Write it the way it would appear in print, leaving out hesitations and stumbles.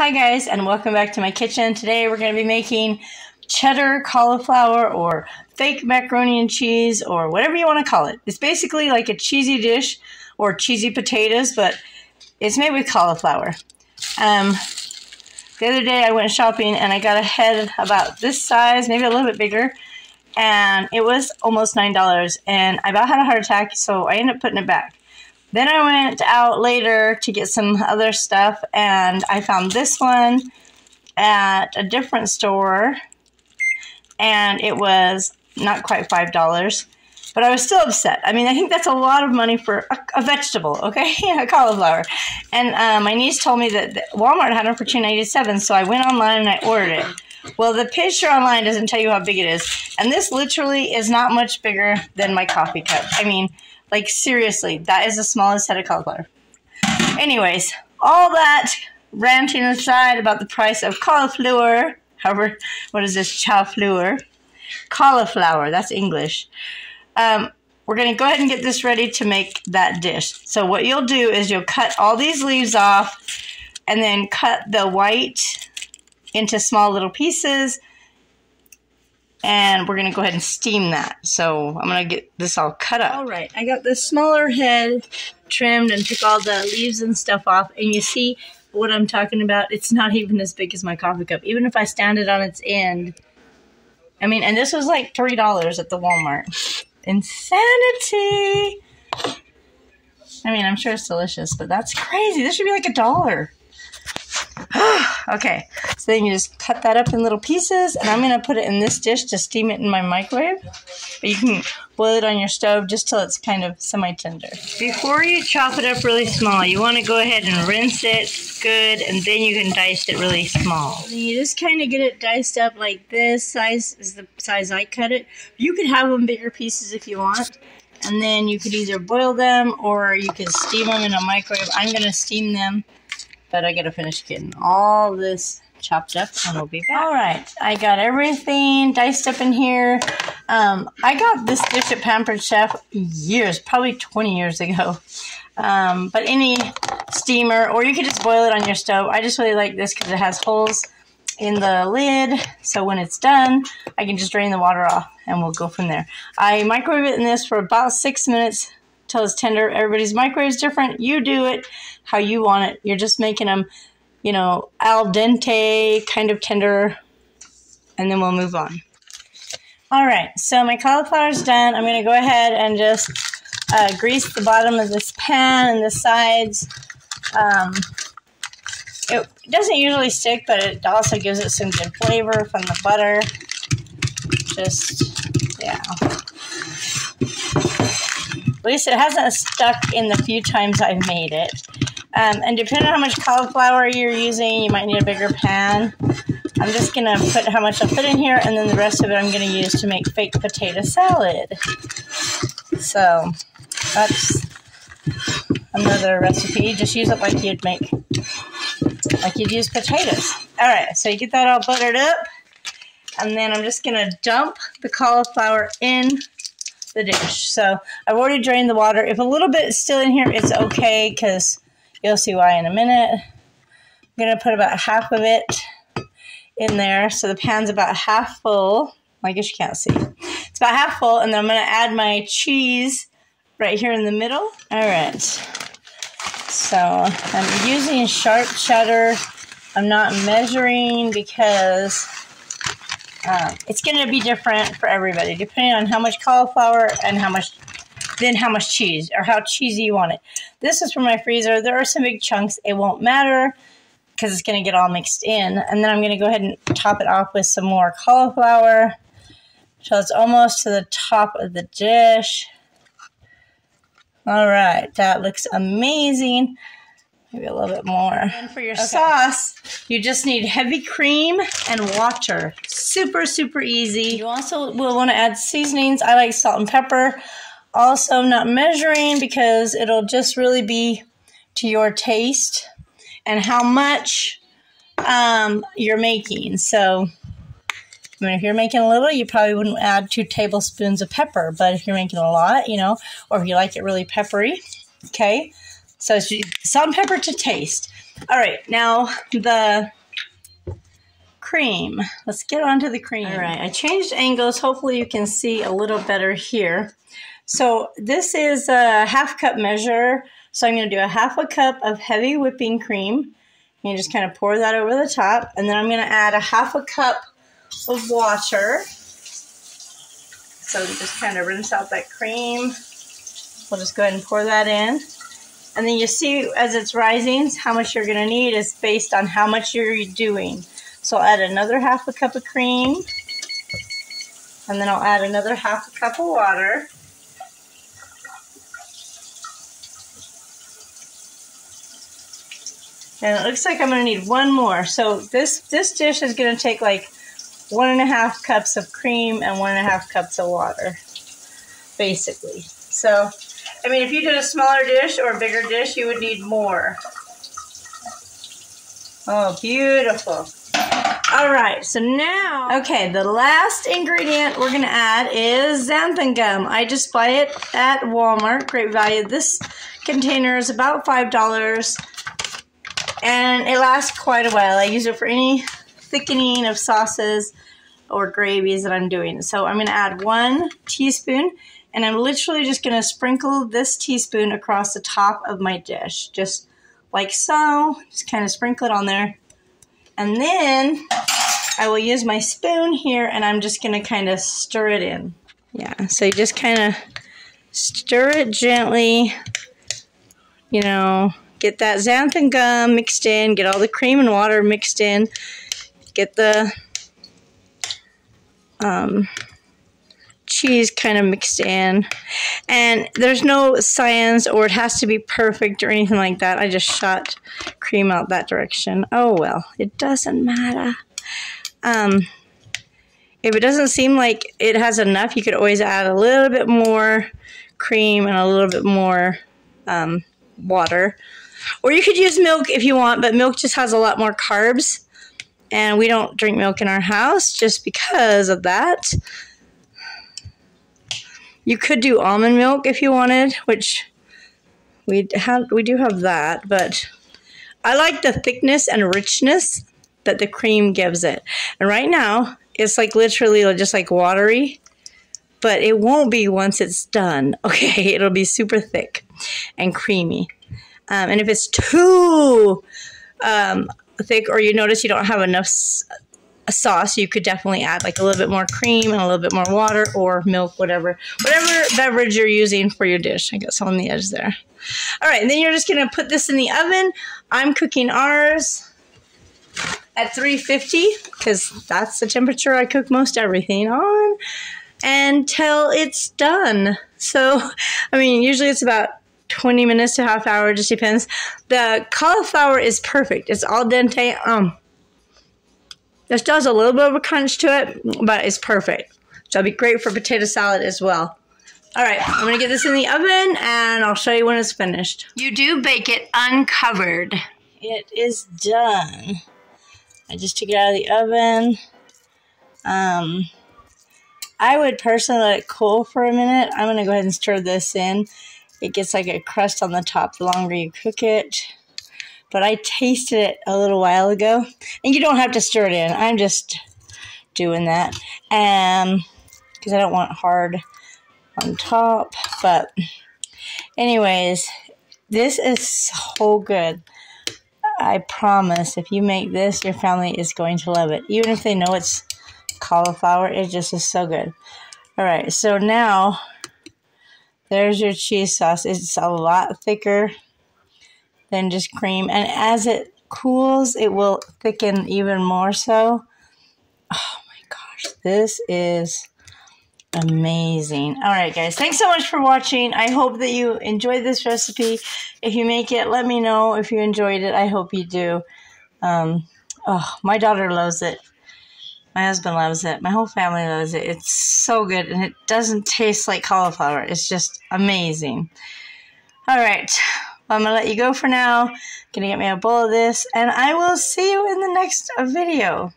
Hi guys, and welcome back to my kitchen. Today we're going to be making cheddar cauliflower or fake macaroni and cheese or whatever you want to call it. It's basically like a cheesy dish or cheesy potatoes, but it's made with cauliflower. The other day I went shopping and I got a head about this size, maybe a little bit bigger, and it was almost $9 and I about had a heart attack, so I ended up putting it back. Then I went out later to get some other stuff, and I found this one at a different store, and it was not quite $5, but I was still upset. I mean, I think that's a lot of money for a vegetable, okay? A cauliflower. And my niece told me that Walmart had them for $2.97, so I went online and I ordered it. Well, the picture online doesn't tell you how big it is, and this literally is not much bigger than my coffee cup. I mean, like, seriously, that is the smallest head of cauliflower. Anyways, all that ranting aside about the price of cauliflower, however, what is this, chowflower? Cauliflower, that's English. We're going to go ahead and get this ready to make that dish. So what you'll do is you'll cut all these leaves off and then cut the white into small little pieces. And we're going to go ahead and steam that. So I'm going to get this all cut up. All right. I got this smaller head trimmed and took all the leaves and stuff off. And you see what I'm talking about? It's not even as big as my coffee cup. Even if I stand it on its end. I mean, and this was like $3 at the Walmart. Insanity! I mean, I'm sure it's delicious, but that's crazy. This should be like $1. Okay, so then you just cut that up in little pieces, and I'm going to put it in this dish to steam it in my microwave. But you can boil it on your stove just till it's kind of semi-tender. Before you chop it up really small, you want to go ahead and rinse it good, and then you can dice it really small. And you just kind of get it diced up like this. Size is the size I cut it. You could have them bigger pieces if you want. And then you could either boil them or you could steam them in a microwave. I'm going to steam them. But I gotta finish getting all this chopped up and we'll be back. All right, I got everything diced up in here. I got this dish at Pampered Chef years, probably 20 years ago. But any steamer, or you could just boil it on your stove. I just really like this because it has holes in the lid. So when it's done, I can just drain the water off and we'll go from there. I microwave it in this for about 6 minutes. Till it's tender. Everybody's microwave is different. You do it how you want it. You're just making them, you know, al dente, kind of tender, and then we'll move on. All right, so my cauliflower's done. I'm going to go ahead and just grease the bottom of this pan and the sides. It doesn't usually stick, but it also gives it some good flavor from the butter. Just, yeah. At least it hasn't stuck in the few times I've made it. And depending on how much cauliflower you're using, you might need a bigger pan. I'm just going to put how much I'll put in here, and then the rest of it I'm going to use to make fake potato salad. So that's another recipe. Just use it like you'd make, like you'd use potatoes. All right, so you get that all buttered up, and then I'm just going to dump the cauliflower in the dish. So I've already drained the water. If a little bit is still in here, it's okay, because you'll see why in a minute. I'm going to put about half of it in there. So the pan's about half full. I guess you can't see. It's about half full, and then I'm going to add my cheese right here in the middle. All right. So I'm using sharp cheddar. I'm not measuring because it's going to be different for everybody, depending on how much cauliflower and how much cheese, or how cheesy you want it. This is from my freezer. There are some big chunks. It won't matter because it's going to get all mixed in. And then I'm going to go ahead and top it off with some more cauliflower till it's almost to the top of the dish. All right, that looks amazing. Maybe a little bit more. And for your sauce, you just need heavy cream and water. Super, super easy. You also will want to add seasonings. I like salt and pepper. Also, I'm not measuring because it'll just really be to your taste and how much you're making. So, I mean, if you're making a little, you probably wouldn't add 2 tablespoons of pepper. But if you're making a lot, you know, or if you like it really peppery, okay. So salt and pepper to taste. All right, now the cream. Let's get on to the cream. All right, I changed angles. Hopefully you can see a little better here. So this is a half cup measure. So I'm going to do a half a cup of heavy whipping cream. You just kind of pour that over the top. And then I'm going to add a half a cup of water. So we just kind of rinse out that cream. We'll just go ahead and pour that in. And then you see as it's rising, how much you're going to need is based on how much you're doing. So I'll add another half a cup of cream. And then I'll add another half a cup of water. And it looks like I'm going to need one more. So this dish is going to take like 1.5 cups of cream and 1.5 cups of water, basically. So, I mean, if you did a smaller dish or a bigger dish, you would need more. Oh, beautiful. All right, so now, okay, the last ingredient we're going to add is xanthan gum. I just buy it at Walmart, great value. This container is about $5. And it lasts quite a while. I use it for any thickening of sauces or gravies that I'm doing. So I'm going to add 1 teaspoon, and I'm literally just going to sprinkle this teaspoon across the top of my dish. Just like so. Just kind of sprinkle it on there. And then I will use my spoon here, and I'm just going to kind of stir it in. Yeah, so you just kind of stir it gently, you know. Get that xanthan gum mixed in. Get all the cream and water mixed in. Get the cheese kind of mixed in. And there's no science or it has to be perfect or anything like that. I just shot cream out that direction. Oh, well, it doesn't matter. If it doesn't seem like it has enough, you could always add a little bit more cream and a little bit more water. Or you could use milk if you want, but milk just has a lot more carbs. And we don't drink milk in our house just because of that. You could do almond milk if you wanted, which we do have that. But I like the thickness and richness that the cream gives it. And right now, it's like literally just like watery. But it won't be once it's done, okay? It'll be super thick and creamy. And if it's too thick or you notice you don't have enough sauce, you could definitely add like a little bit more cream and a little bit more water or milk, whatever beverage you're using for your dish. I guess on the edge there. All right, and then you're just gonna put this in the oven. I'm cooking ours at 350 because that's the temperature I cook most everything on until it's done. So, I mean, usually it's about 20 minutes to half hour, just depends. The cauliflower is perfect. It's al dente. This does a little bit of a crunch to it, but it's perfect. So it'll be great for potato salad as well. All right, I'm gonna get this in the oven and I'll show you when it's finished. You do bake it uncovered. It is done. I just took it out of the oven. I would personally let it cool for a minute. I'm going to go ahead and stir this in. It gets like a crust on the top the longer you cook it. But I tasted it a little while ago. And you don't have to stir it in. I'm just doing that. Because I don't want it hard on top. But anyways, this is so good. I promise if you make this, your family is going to love it. Even if they know it's cauliflower, it just is so good. All right, so now there's your cheese sauce. It's a lot thicker than just cream, and as it cools, it will thicken even more so. Oh my gosh, this is amazing. All right, guys, thanks so much for watching. I hope that you enjoyed this recipe. If you make it, let me know if you enjoyed it. I hope you do. Oh, my daughter loves it. My husband loves it. My whole family loves it. It's so good, and it doesn't taste like cauliflower. It's just amazing. All right. Well, I'm going to let you go for now. Going to get me a bowl of this, and I will see you in the next video.